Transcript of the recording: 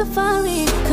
safari.